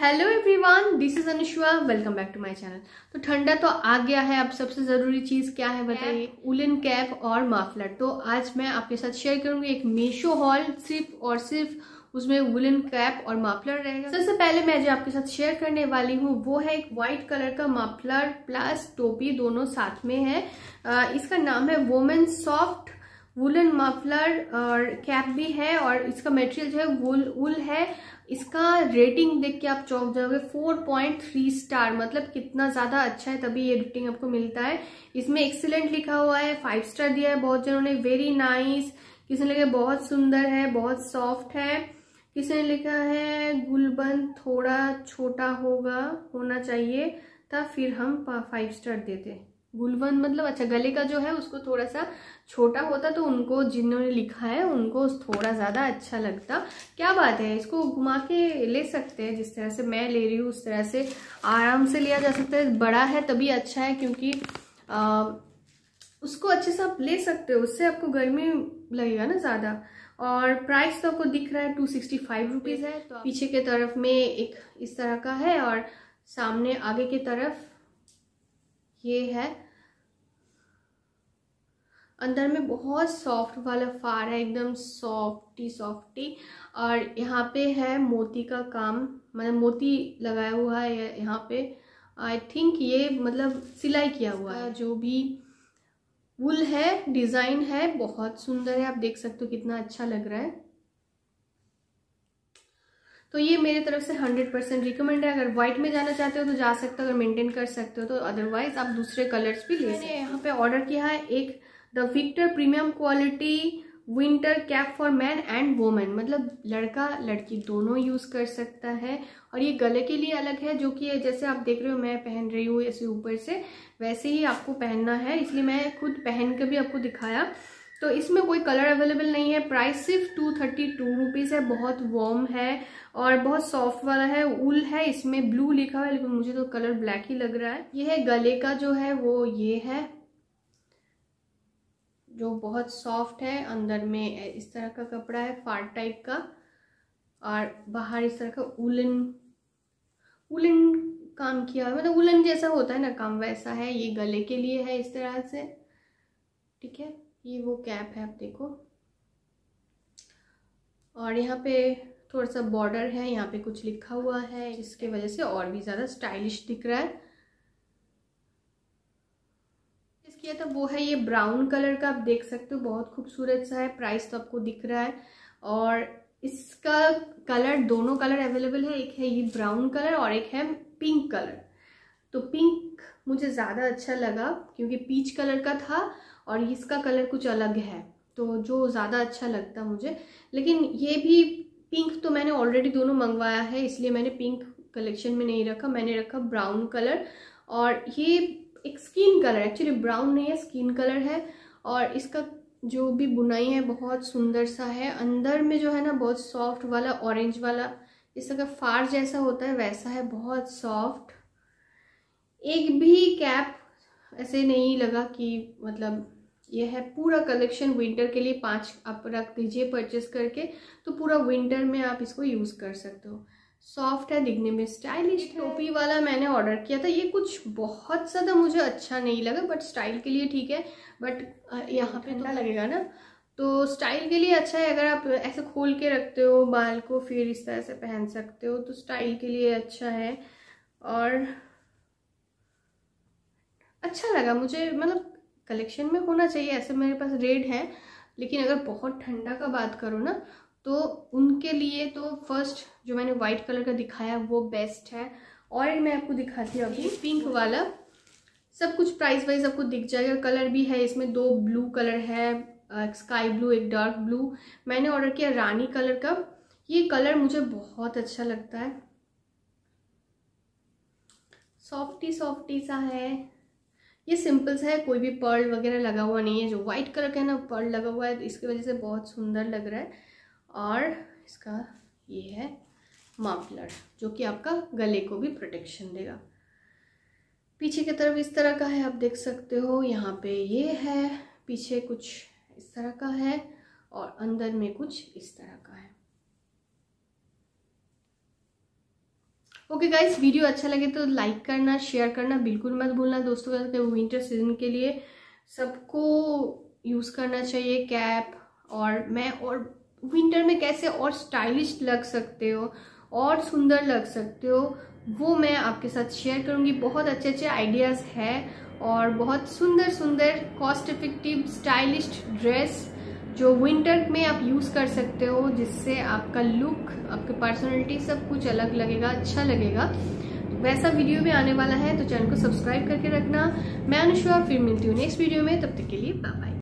Hello everyone, this is Anushka, welcome back to my channel. तो ठंडा तो आ गया है, अब सबसे ज़रूरी चीज़ क्या है बताइए? उलन कैप और मफलर। तो आज मैं आपके साथ शेयर करूंगी एक मीशो हॉल, सिर्फ और सिर्फ उसमें वुलन कैप और मफलर रहेगा। सबसे पहले मैं जो आपके साथ शेयर करने वाली हूँ वो है एक व्हाइट कलर का मफलर प्लस टोपी, दोनों साथ में है। इसका नाम है वुमेन सॉफ्ट वुलन मफलर और कैप भी है, और इसका मटेरियल जो है वुल है। इसका रेटिंग देख के आप चौंक जाओगे, 4.3 स्टार, मतलब कितना ज़्यादा अच्छा है तभी ये रेटिंग आपको मिलता है। इसमें एक्सीलेंट लिखा हुआ है, 5 स्टार दिया है बहुत जनों ने, वेरी नाइस किसी ने लिखा, बहुत सुंदर है, बहुत सॉफ्ट है किसी ने लिखा है, गुलबंद थोड़ा छोटा होना चाहिए था फिर हम 5 स्टार देते। गुलबंद मतलब अच्छा गले का जो है उसको थोड़ा सा छोटा होता तो उनको जिन्होंने लिखा है उनको थोड़ा ज़्यादा अच्छा लगता। क्या बात है, इसको घुमा के ले सकते हैं, जिस तरह से मैं ले रही हूँ उस तरह से आराम से लिया जा सकता है। बड़ा है तभी अच्छा है क्योंकि उसको अच्छे से आप ले सकते हो, उससे आपको गर्मी लगेगा ना ज़्यादा। और प्राइस तो आपको दिख रहा है 265 रुपीज़ है। तो पीछे के तरफ में एक इस तरह का है और सामने आगे की तरफ ये है। अंदर में बहुत सॉफ्ट वाला फार है, एकदम सॉफ्टी। और यहाँ पे है मोती का काम, मतलब मोती लगाया हुआ है यहाँ पे। आई थिंक ये मतलब सिलाई किया हुआ है। जो भी वूल है, डिज़ाइन है, बहुत सुंदर है, आप देख सकते हो कितना अच्छा लग रहा है। तो ये मेरे तरफ से 100% रिकमेंड है। अगर व्हाइट में जाना चाहते हो तो जा सकते हो, अगर मेंटेन कर सकते हो तो, अदरवाइज आप दूसरे कलर्स भी ले सकते हो। मैंने यहाँ पे ऑर्डर किया है एक the Victor premium quality winter cap for man and women, मतलब लड़का लड़की दोनों यूज़ कर सकता है। और ये गले के लिए अलग है, जो कि जैसे आप देख रहे हो मैं पहन रही हूँ ऐसे ऊपर से, वैसे ही आपको पहनना है, इसलिए मैं खुद पहन के भी आपको दिखाया। तो इसमें कोई कलर अवेलेबल नहीं है, प्राइस सिर्फ 232 रुपीज़ है। बहुत वार्म है और बहुत सॉफ्ट वाला है, वूल है, इसमें ब्लू लिखा हुआ है लेकिन मुझे तो कलर ब्लैक ही लग रहा है। ये है गले का जो है वो, ये है जो बहुत सॉफ्ट है, अंदर में इस तरह का कपड़ा है फार टाइप का और बाहर इस तरह का वूलन काम किया है, मतलब वूलन जैसा होता है ना काम, वैसा है। ये गले के लिए है इस तरह से, ठीक है। ये वो कैप है, आप देखो, और यहाँ पे थोड़ा सा बॉर्डर है, यहाँ पे कुछ लिखा हुआ है, इसके वजह से और भी ज़्यादा स्टाइलिश दिख रहा है। इसकी तो वो है ये ब्राउन कलर का, आप देख सकते हो बहुत खूबसूरत सा है। प्राइस तो आपको दिख रहा है, और इसका कलर, दोनों कलर अवेलेबल है, एक है ये ब्राउन कलर और एक है पिंक कलर। तो पिंक मुझे ज़्यादा अच्छा लगा क्योंकि पीच कलर का था और इसका कलर कुछ अलग है, तो जो ज़्यादा अच्छा लगता मुझे। लेकिन ये भी पिंक तो मैंने ऑलरेडी दोनों मंगवाया है, इसलिए मैंने पिंक कलेक्शन में नहीं रखा, मैंने रखा ब्राउन कलर। और ये एक स्किन कलर, एक्चुअली ब्राउन नहीं है, स्किन कलर है। और इसका जो भी बुनाई है बहुत सुंदर सा है, अंदर में जो है ना बहुत सॉफ्ट वाला, ऑरेंज वाला, इसका फार जैसा होता है वैसा है, बहुत सॉफ्ट। एक भी कैप ऐसे नहीं लगा कि मतलब, यह है पूरा कलेक्शन विंटर के लिए। 5 आप रख दीजिए परचेस करके, तो पूरा विंटर में आप इसको यूज़ कर सकते हो। सॉफ्ट है, दिखने में स्टाइलिश। टोपी वाला मैंने ऑर्डर किया था, ये कुछ बहुत ज़्यादा मुझे अच्छा नहीं लगा, बट स्टाइल के लिए ठीक है। बट यहाँ पे तो लगेगा ना, तो स्टाइल के लिए अच्छा है। अगर आप ऐसे खोल के रखते हो बाल को फिर इस तरह से पहन सकते हो, तो स्टाइल के लिए अच्छा है। और अच्छा लगा मुझे, मतलब कलेक्शन में होना चाहिए ऐसे, मेरे पास रेड है। लेकिन अगर बहुत ठंडा का बात करो ना, तो उनके लिए तो फर्स्ट जो मैंने वाइट कलर का दिखाया वो बेस्ट है। और मैं आपको दिखाती हूँ अभी पिंक वाला, सब कुछ प्राइस वाइज आपको दिख जाएगा। कलर भी है इसमें, 2 ब्लू कलर है, एक स्काई ब्लू एक डार्क ब्लू। मैंने ऑर्डर किया रानी कलर का, ये कलर मुझे बहुत अच्छा लगता है, सॉफ्टी सा है। ये सिंपल सा है, कोई भी पर्ल वगैरह लगा हुआ नहीं है। जो वाइट कलर का है ना पर्ल लगा हुआ है, इसकी वजह से बहुत सुंदर लग रहा है। और इसका ये है मफलर, जो कि आपका गले को भी प्रोटेक्शन देगा। पीछे की तरफ इस तरह का है, आप देख सकते हो। यहाँ पे ये है, पीछे कुछ इस तरह का है और अंदर में कुछ इस तरह का है। ओके गाइस, वीडियो अच्छा लगे तो लाइक करना, शेयर करना बिल्कुल मत भूलना दोस्तों। विंटर सीजन के लिए सबको यूज़ करना चाहिए कैप, और मैं और विंटर में कैसे और स्टाइलिश लग सकते हो और सुंदर लग सकते हो वो मैं आपके साथ शेयर करूंगी। बहुत अच्छे अच्छे आइडियाज़ हैं और बहुत सुंदर सुंदर कॉस्ट इफेक्टिव स्टाइलिश ड्रेस जो विंटर में आप यूज़ कर सकते हो, जिससे आपका लुक, आपकी पर्सनालिटी सब कुछ अलग लगेगा, अच्छा लगेगा। वैसा वीडियो भी आने वाला है तो चैनल को सब्सक्राइब करके रखना। मैं अनुष्का, फिर मिलती हूँ नेक्स्ट वीडियो में, तब तक के लिए बाय बाय।